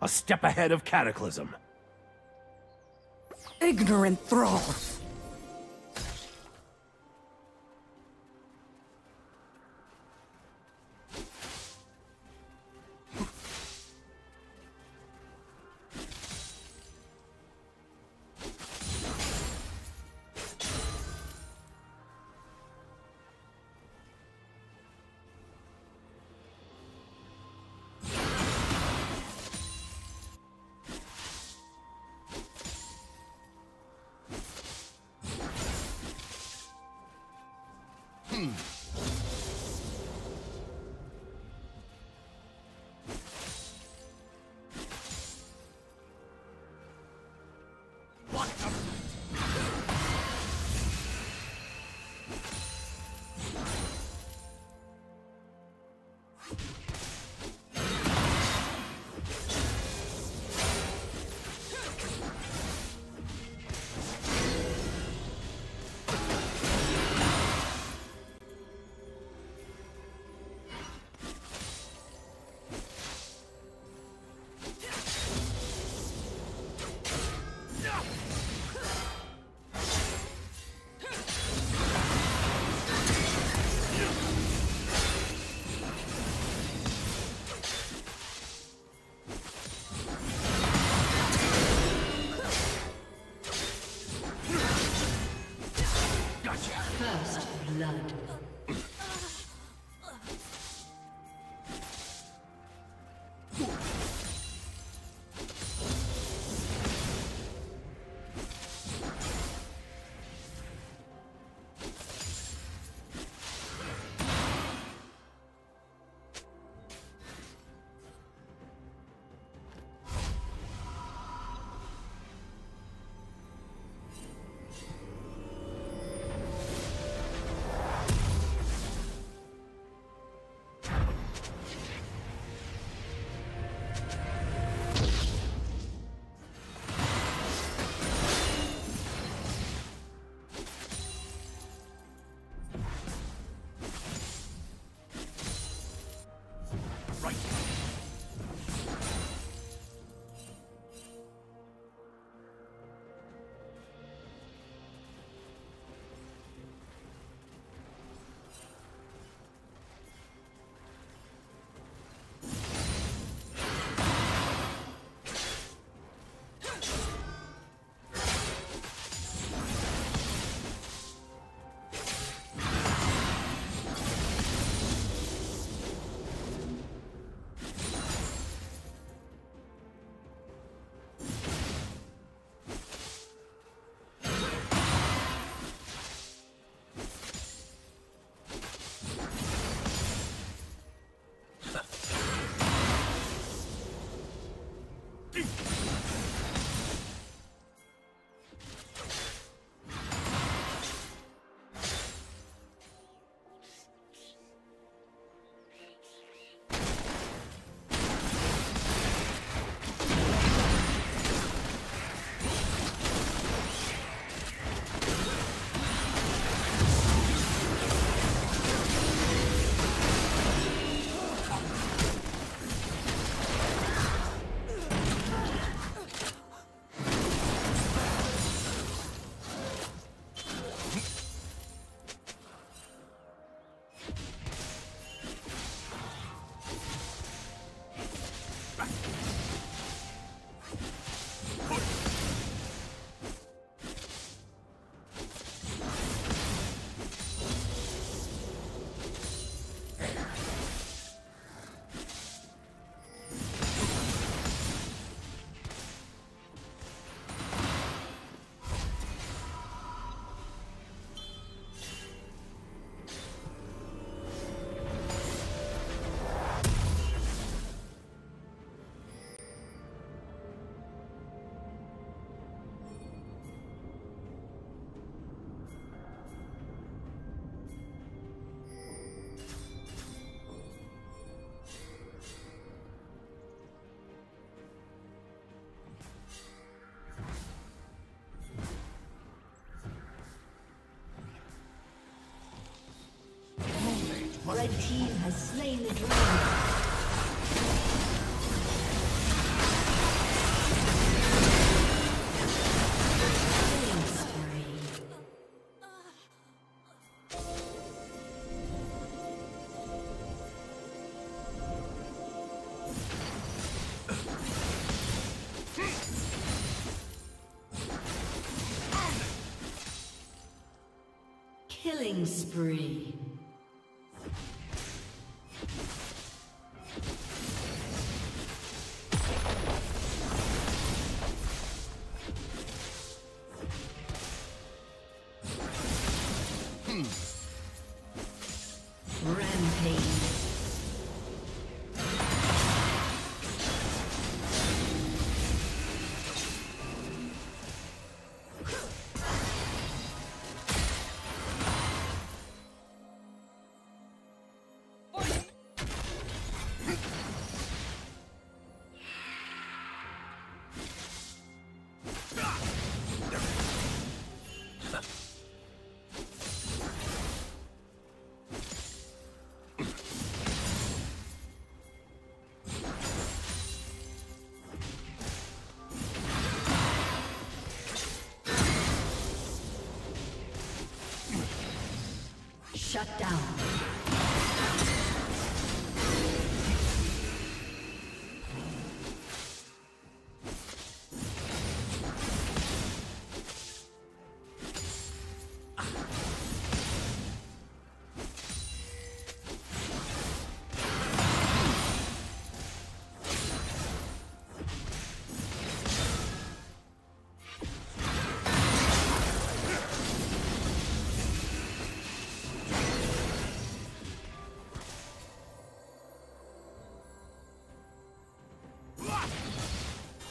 A step ahead of Cataclysm. Ignorant thrall! Red team has slain the dragon. Killing spree. Shut down.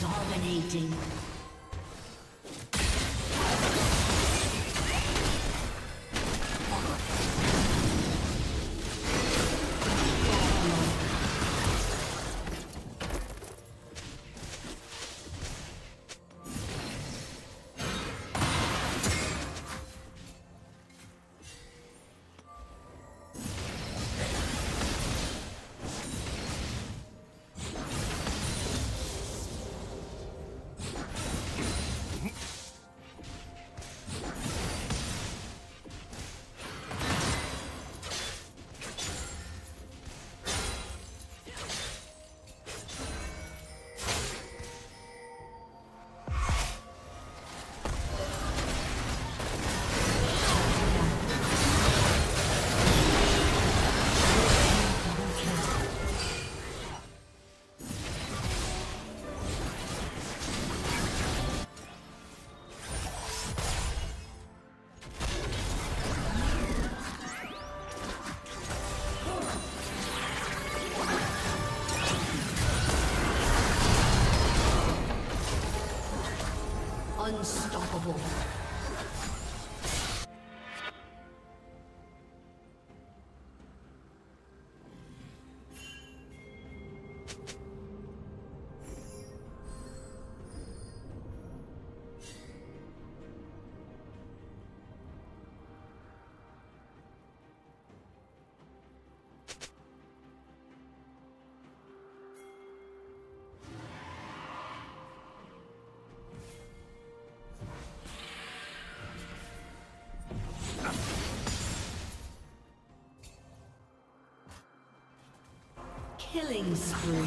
Dominating. Unstoppable. Killing spree.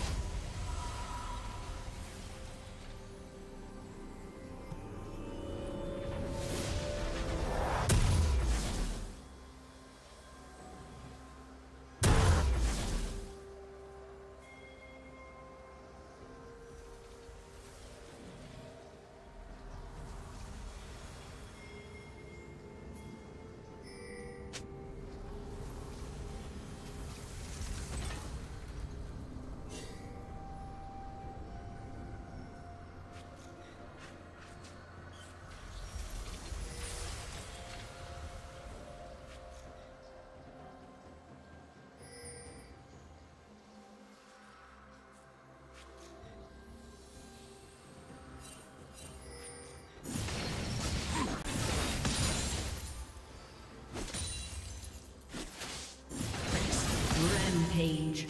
Page.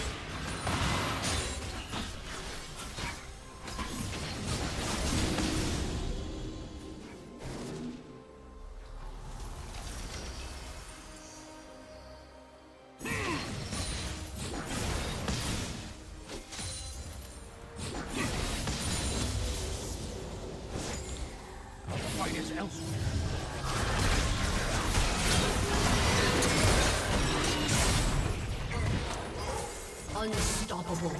Unstoppable.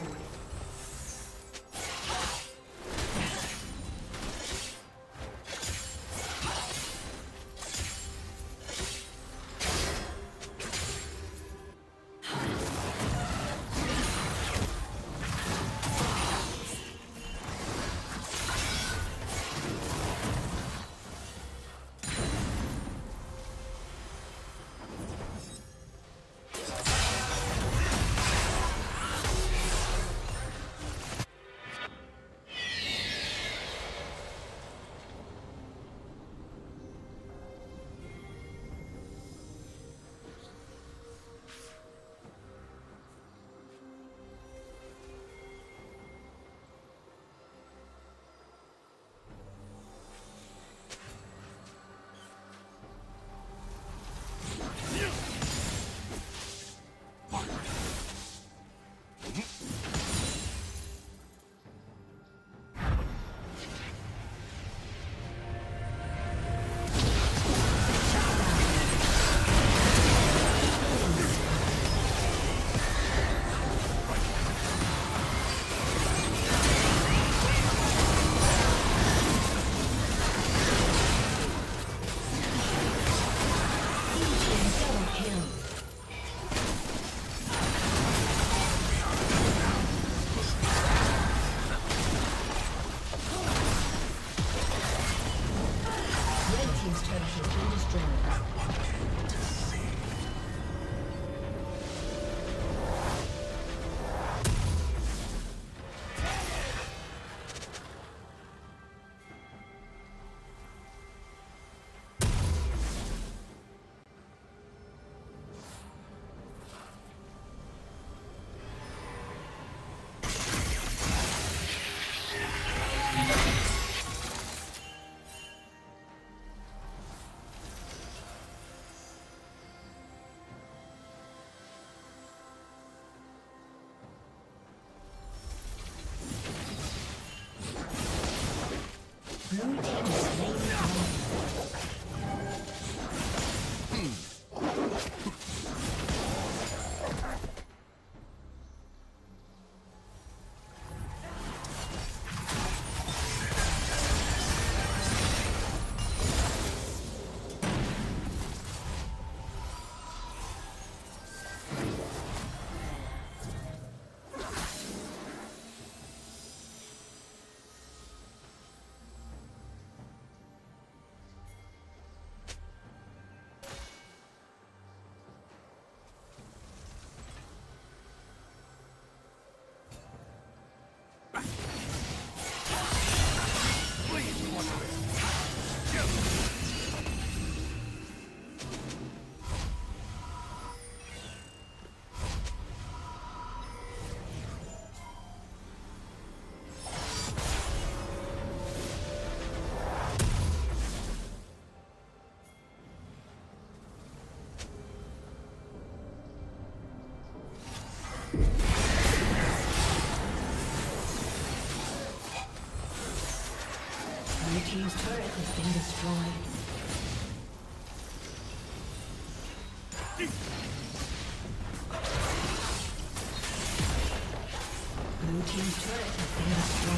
Team's turret has been destroyed. Blue team's turret has been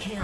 Kill.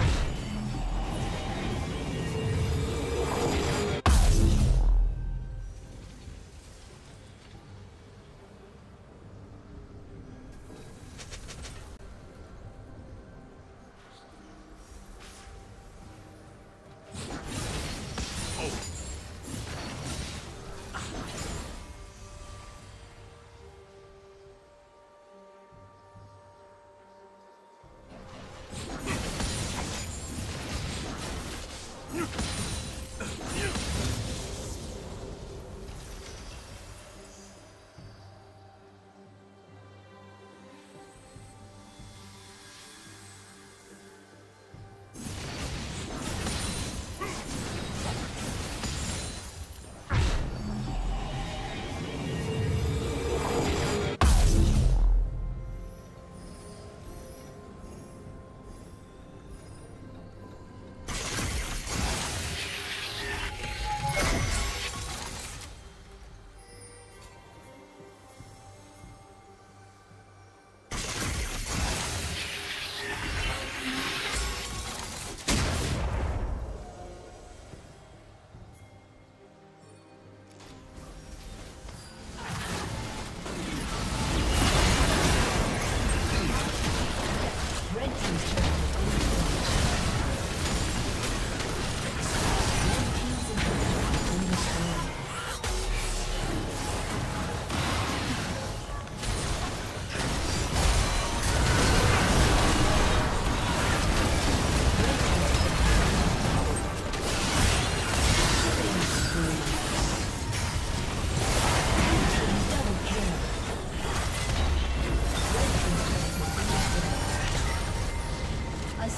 A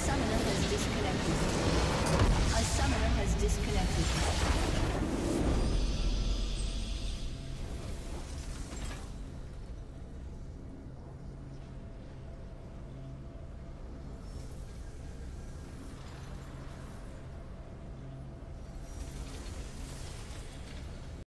summoner has disconnected.